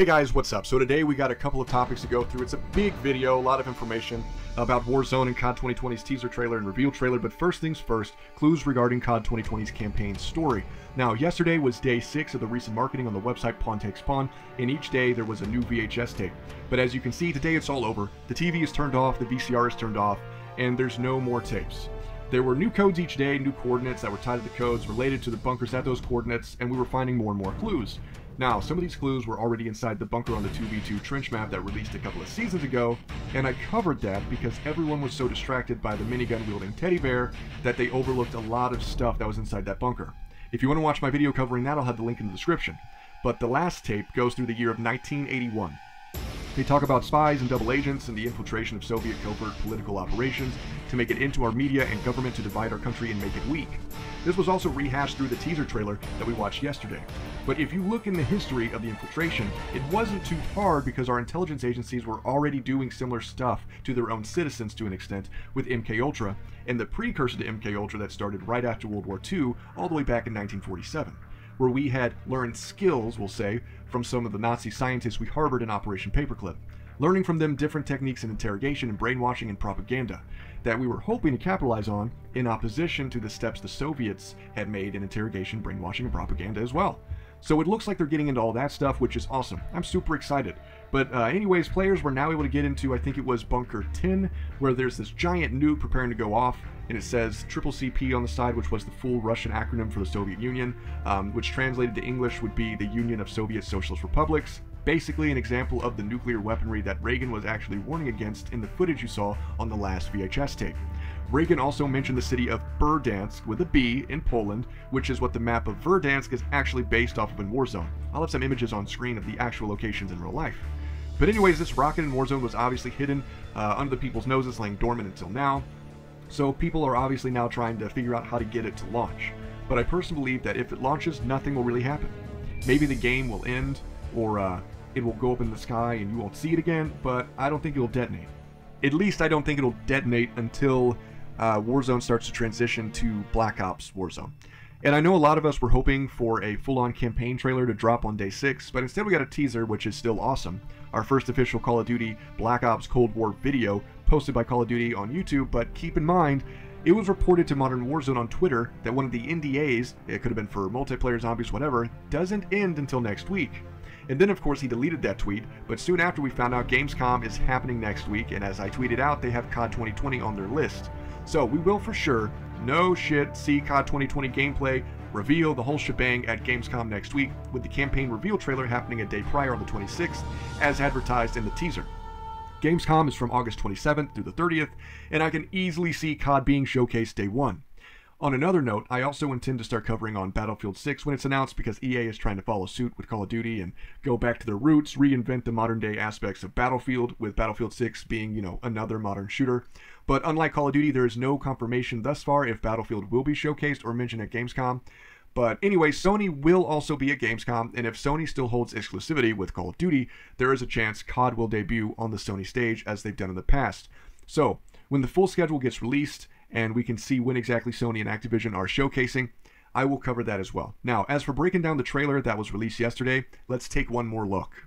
Hey guys, what's up? So today we got a couple of topics to go through. It's a big video, a lot of information about Warzone and COD 2020's teaser trailer and reveal trailer, but first things first, clues regarding COD 2020's campaign story. Now, yesterday was day 6 of the recent marketing on the website Pawn Takes Pawn, and each day there was a new VHS tape. But as you can see, today it's all over. The TV is turned off, the VCR is turned off, and there's no more tapes. There were new codes each day, new coordinates that were tied to the codes related to the bunkers at those coordinates, and we were finding more and more clues. Now, some of these clues were already inside the bunker on the 2v2 trench map that released a couple of seasons ago, and I covered that because everyone was so distracted by the minigun-wielding teddy bear that they overlooked a lot of stuff that was inside that bunker. If you want to watch my video covering that, I'll have the link in the description. But the last tape goes through the year of 1981. They talk about spies and double agents and the infiltration of Soviet covert political operations to make it into our media and government to divide our country and make it weak. This was also rehashed through the teaser trailer that we watched yesterday. But if you look in the history of the infiltration, it wasn't too hard because our intelligence agencies were already doing similar stuff to their own citizens to an extent with MKUltra and the precursor to MKUltra that started right after World War II all the way back in 1947. Where we had learned skills, we'll say, from some of the Nazi scientists we harbored in Operation Paperclip, learning from them different techniques in interrogation and brainwashing and propaganda that we were hoping to capitalize on in opposition to the steps the Soviets had made in interrogation, brainwashing, and propaganda as well. So it looks like they're getting into all that stuff, which is awesome. I'm super excited. But anyways, players were now able to get into, I think it was Bunker 10, where there's this giant nuke preparing to go off, and it says CCCP on the side, which was the full Russian acronym for the Soviet Union, which translated to English would be the Union of Soviet Socialist Republics. Basically an example of the nuclear weaponry that Reagan was actually warning against in the footage you saw on the last VHS tape. Reagan also mentioned the city of Berdansk with a B in Poland, which is what the map of Verdansk is actually based off of in Warzone. I'll have some images on screen of the actual locations in real life. But anyways, this rocket in Warzone was obviously hidden under the people's noses, laying dormant until now. So people are obviously now trying to figure out how to get it to launch. But I personally believe that if it launches, nothing will really happen. Maybe the game will end, or it will go up in the sky and you won't see it again, but I don't think it'll detonate. At least I don't think it'll detonate until Warzone starts to transition to Black Ops Warzone. And I know a lot of us were hoping for a full-on campaign trailer to drop on day 6, but instead we got a teaser, which is still awesome. Our first official Call of Duty Black Ops Cold War video posted by Call of Duty on YouTube, but keep in mind, it was reported to Modern Warzone on Twitter that one of the NDAs, it could have been for multiplayer, zombies, whatever, doesn't end until next week. And then of course he deleted that tweet, but soon after we found out Gamescom is happening next week, and as I tweeted out, they have COD 2020 on their list. So we will for sure, no shit, see COD 2020 gameplay, reveal, the whole shebang at Gamescom next week, with the campaign reveal trailer happening a day prior on the 26th, as advertised in the teaser. Gamescom is from August 27th through the 30th, and I can easily see COD being showcased day 1. On another note, I also intend to start covering on Battlefield 6 when it's announced because EA is trying to follow suit with Call of Duty and go back to their roots, reinvent the modern day aspects of Battlefield, with Battlefield 6 being, you know, another modern shooter. But unlike Call of Duty, there is no confirmation thus far if Battlefield will be showcased or mentioned at Gamescom. But anyway, Sony will also be at Gamescom, and if Sony still holds exclusivity with Call of Duty, there is a chance COD will debut on the Sony stage as they've done in the past. So, when the full schedule gets released, and we can see when exactly Sony and Activision are showcasing, I will cover that as well. Now, as for breaking down the trailer that was released yesterday, let's take one more look.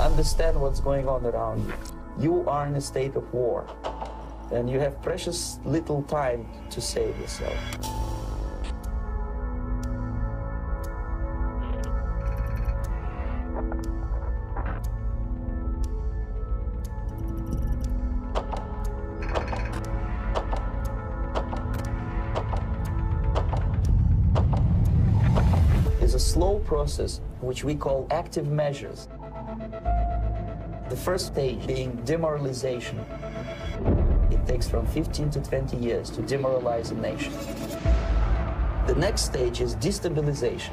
Understand what's going on around you. You are in a state of war, and you have precious little time to save yourself. Slow process, which we call active measures. The first stage being demoralization. It takes from 15 to 20 years to demoralize a nation. The next stage is destabilization.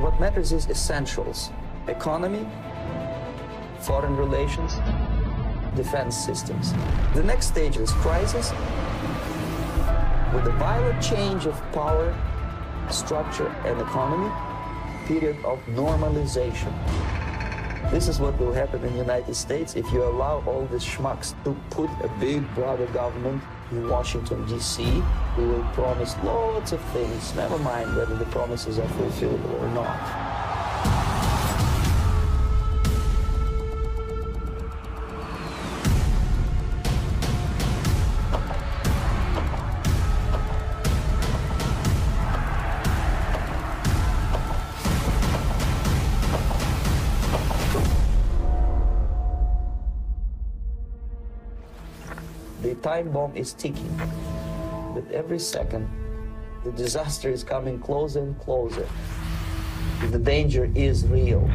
What matters is essentials: economy, foreign relations, defense systems. The next stage is crisis, with a violent change of power, structure and economy, period of normalization. This is what will happen in the United States if you allow all these schmucks to put a big brother government in Washington, D.C., who will promise lots of things, never mind whether the promises are fulfilled or not. Time bomb is ticking. With every second, the disaster is coming closer and closer. The danger is real.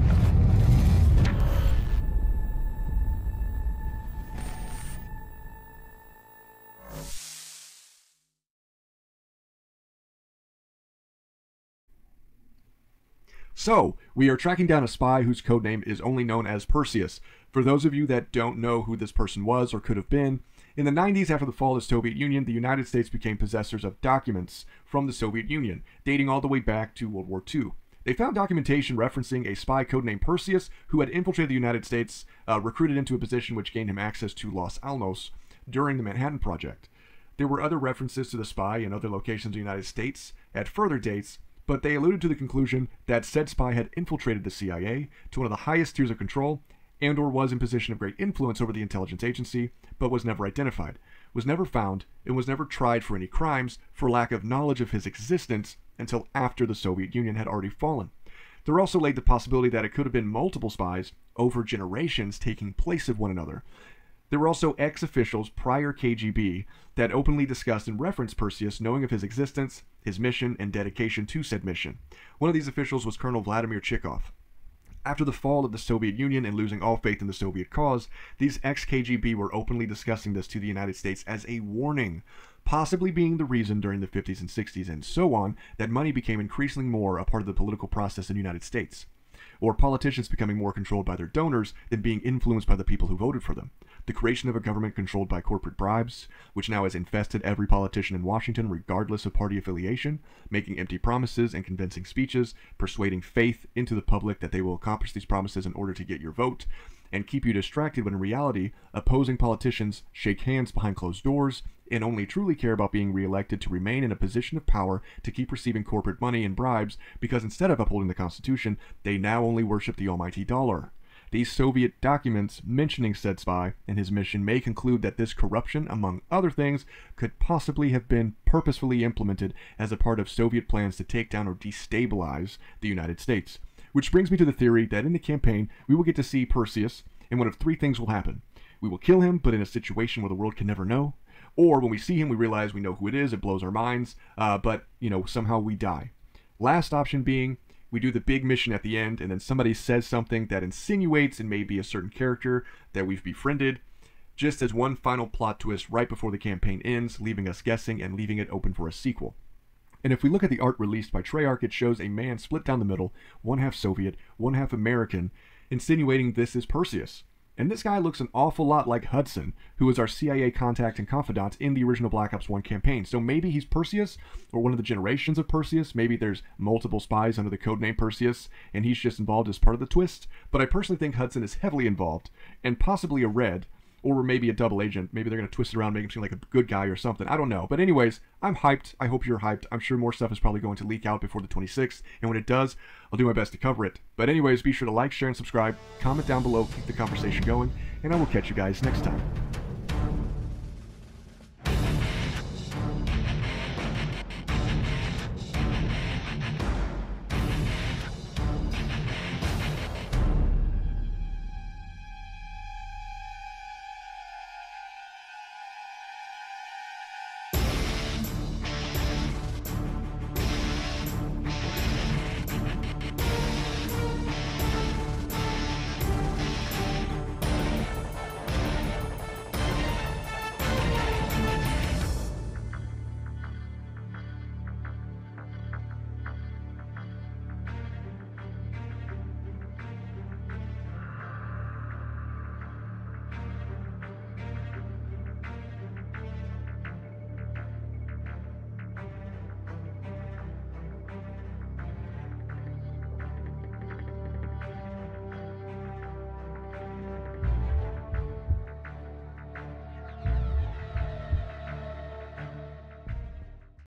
So, we are tracking down a spy whose codename is only known as Perseus. For those of you that don't know who this person was or could have been, in the 90s, after the fall of the Soviet Union, the United States became possessors of documents from the Soviet Union, dating all the way back to World War II. They found documentation referencing a spy codenamed Perseus, who had infiltrated the United States, recruited into a position which gained him access to Los Alamos during the Manhattan Project. There were other references to the spy in other locations of the United States at further dates, but they alluded to the conclusion that said spy had infiltrated the CIA to one of the highest tiers of control, and or was in position of great influence over the intelligence agency, but was never identified, was never found, and was never tried for any crimes for lack of knowledge of his existence until after the Soviet Union had already fallen. There also laid the possibility that it could have been multiple spies over generations taking place of one another. There were also ex-officials prior KGB that openly discussed and referenced Perseus, knowing of his existence, his mission, and dedication to said mission. One of these officials was Colonel Vladimir Chikov. After the fall of the Soviet Union and losing all faith in the Soviet cause, these ex-KGB were openly discussing this to the United States as a warning, possibly being the reason during the 50s and 60s and so on that money became increasingly more a part of the political process in the United States, or politicians becoming more controlled by their donors than being influenced by the people who voted for them. The creation of a government controlled by corporate bribes, which now has infested every politician in Washington regardless of party affiliation, making empty promises and convincing speeches, persuading faith into the public that they will accomplish these promises in order to get your vote, and keep you distracted when in reality, opposing politicians shake hands behind closed doors and only truly care about being reelected to remain in a position of power to keep receiving corporate money and bribes because instead of upholding the Constitution, they now only worship the almighty dollar. These Soviet documents mentioning said spy and his mission may conclude that this corruption, among other things, could possibly have been purposefully implemented as a part of Soviet plans to take down or destabilize the United States. Which brings me to the theory that in the campaign, we will get to see Perseus, and one of three things will happen. We will kill him, but in a situation where the world can never know, or when we see him, we realize we know who it is, it blows our minds, but, you know, somehow we die. Last option being, we do the big mission at the end, and then somebody says something that insinuates and may be a certain character that we've befriended, just as one final plot twist right before the campaign ends, leaving us guessing and leaving it open for a sequel. And if we look at the art released by Treyarch, it shows a man split down the middle, one half Soviet, one half American, insinuating this is Perseus. And this guy looks an awful lot like Hudson, who was our CIA contact and confidant in the original Black Ops 1 campaign. So maybe he's Perseus, or one of the generations of Perseus. Maybe there's multiple spies under the codename Perseus, and he's just involved as part of the twist. But I personally think Hudson is heavily involved, and possibly a red, or maybe a double agent. Maybe they're going to twist it around, make him seem like a good guy or something. I don't know. But anyways, I'm hyped. I hope you're hyped. I'm sure more stuff is probably going to leak out before the 26th, and when it does, I'll do my best to cover it. But anyways, be sure to like, share, and subscribe. Comment down below, keep the conversation going, and I will catch you guys next time.